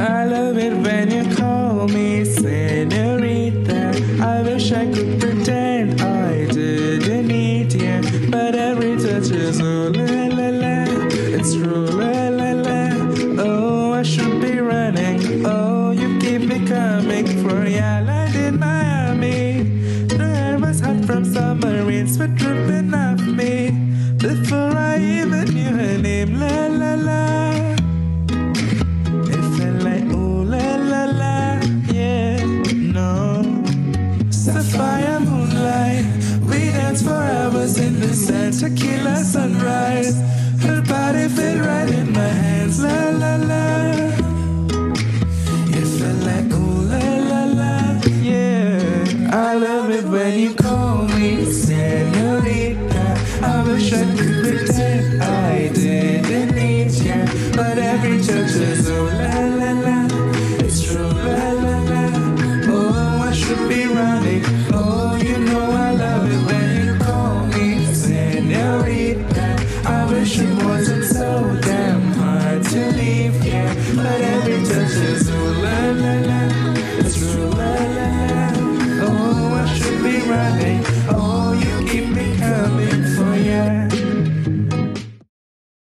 I love it when you call me señorita. I wish I could pretend I didn't need you, but every touch is ooh la la la, it's true la la la. Oh, I should be running. Oh, you keep me coming for ya. I land in Miami. The air was hot from submarines were dripping off me before I even knew her name. La la la. Sapphire moonlight, we danced for hours in the sand. Tequila sunrise, her body fit right in my hands. La la la, it felt like ooh la la la. Yeah, I love it when you call me señorita. I wish I could pretend.